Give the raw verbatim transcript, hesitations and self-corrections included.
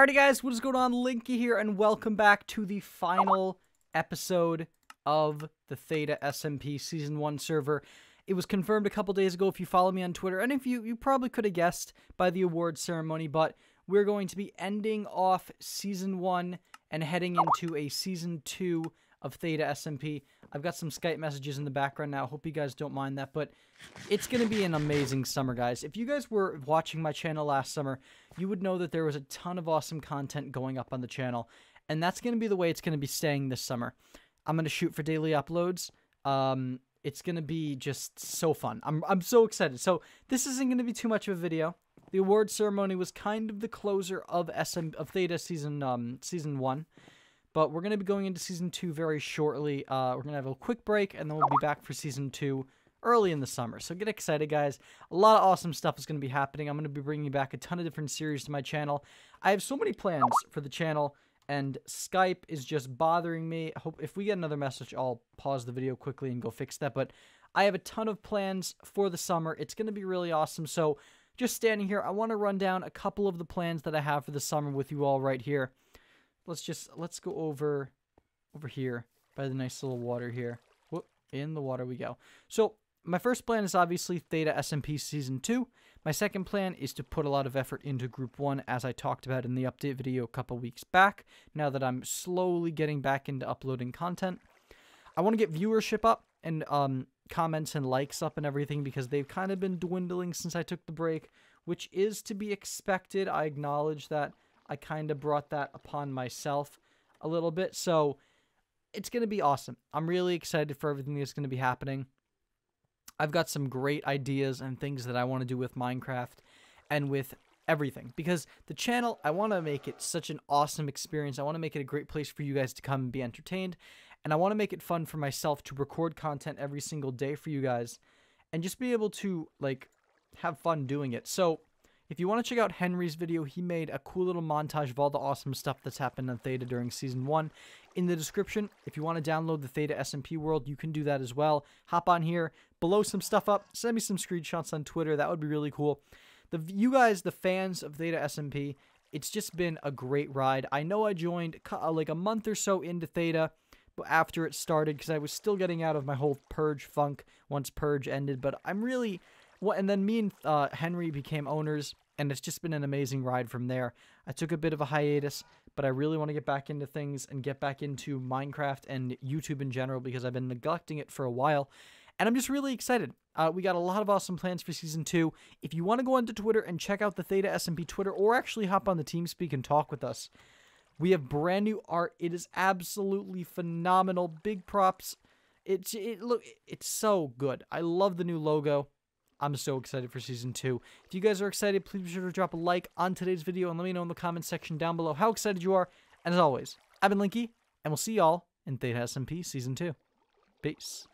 Alrighty guys, what is going on? Linky here, and welcome back to the final episode of the Theta S M P Season one server. It was confirmed a couple days ago if you follow me on Twitter, and if you, you probably could have guessed by the award ceremony, but we're going to be ending off Season one and heading into a Season two of Theta S M P. I've got some Skype messages in the background now. Hope you guys don't mind that, but it's going to be an amazing summer, guys. If you guys were watching my channel last summer, you would know that there was a ton of awesome content going up on the channel, and that's going to be the way it's going to be staying this summer. I'm going to shoot for daily uploads. Um, it's going to be just so fun. I'm, I'm so excited. So this isn't going to be too much of a video. The award ceremony was kind of the closer of S M of Theta season um, season one. But we're going to be going into Season two very shortly. Uh, we're going to have a quick break, and then we'll be back for Season two early in the summer. So get excited, guys. A lot of awesome stuff is going to be happening. I'm going to be bringing back a ton of different series to my channel. I have so many plans for the channel, and Skype is just bothering me. I hope if we get another message, I'll pause the video quickly and go fix that. But I have a ton of plans for the summer. It's going to be really awesome. So just standing here, I want to run down a couple of the plans that I have for the summer with you all right here. Let's just, let's go over, over here by the nice little water here. Whoop, in the water we go. So, my first plan is obviously Theta S M P Season two. My second plan is to put a lot of effort into Group one, as I talked about in the update video a couple weeks back, now that I'm slowly getting back into uploading content. I want to get viewership up and um, comments and likes up and everything, because they've kind of been dwindling since I took the break, which is to be expected. I acknowledge that. I kind of brought that upon myself a little bit, so it's going to be awesome. I'm really excited for everything that's going to be happening. I've got some great ideas and things that I want to do with Minecraft and with everything, because the channel, I want to make it such an awesome experience. I want to make it a great place for you guys to come and be entertained, and I want to make it fun for myself to record content every single day for you guys and just be able to, like, have fun doing it. So if you want to check out Henry's video, he made a cool little montage of all the awesome stuff that's happened on Theta during Season one. In the description, if you want to download the Theta S M P world, you can do that as well. Hop on here, blow some stuff up, send me some screenshots on Twitter. That would be really cool. The You guys, the fans of Theta S M P, it's just been a great ride. I know I joined like a month or so into Theta after it started, because I was still getting out of my whole Purge funk once Purge ended, but I'm really... Well, and then me and uh, Henry became owners, and it's just been an amazing ride from there. I took a bit of a hiatus, but I really want to get back into things and get back into Minecraft and YouTube in general, because I've been neglecting it for a while, and I'm just really excited. Uh, we got a lot of awesome plans for Season two. If you want to go onto Twitter and check out the Theta S M P Twitter, or actually hop on the TeamSpeak and talk with us, we have brand new art. It is absolutely phenomenal. Big props. It's, it, look, it's so good. I love the new logo. I'm so excited for Season two. If you guys are excited, please be sure to drop a like on today's video and let me know in the comments section down below how excited you are. And as always, I've been Linky, and we'll see y'all in Theta S M P Season two. Peace.